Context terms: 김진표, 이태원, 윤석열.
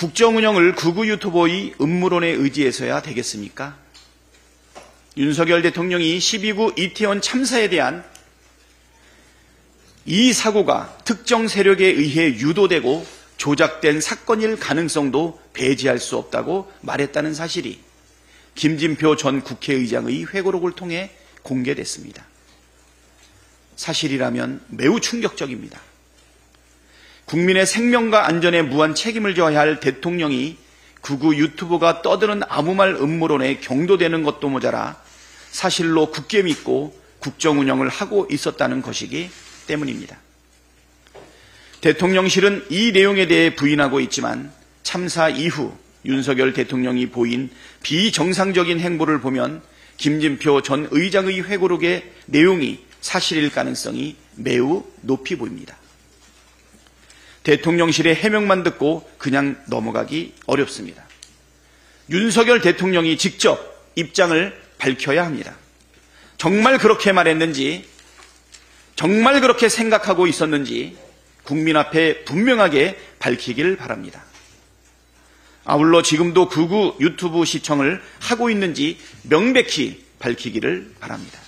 국정운영을 구구 유튜버의 음모론에 의지해서야 되겠습니까? 윤석열 대통령이 12구 이태원 참사에 대한 이 사고가 특정 세력에 의해 유도되고 조작된 사건일 가능성도 배제할 수 없다고 말했다는 사실이 김진표 전 국회의장의 회고록을 통해 공개됐습니다. 사실이라면 매우 충격적입니다. 국민의 생명과 안전에 무한 책임을 져야 할 대통령이 극우 유튜버가 떠드는 아무 말 음모론에 경도되는 것도 모자라 사실로 굳게 믿고 국정운영을 하고 있었다는 것이기 때문입니다. 대통령실은 이 내용에 대해 부인하고 있지만 참사 이후 윤석열 대통령이 보인 비정상적인 행보를 보면 김진표 전 의장의 회고록의 내용이 사실일 가능성이 매우 높이 보입니다. 대통령실의 해명만 듣고 그냥 넘어가기 어렵습니다. 윤석열 대통령이 직접 입장을 밝혀야 합니다. 정말 그렇게 말했는지, 정말 그렇게 생각하고 있었는지 국민 앞에 분명하게 밝히길 바랍니다. 아울러 지금도 극우 유튜브 시청을 하고 있는지 명백히 밝히기를 바랍니다.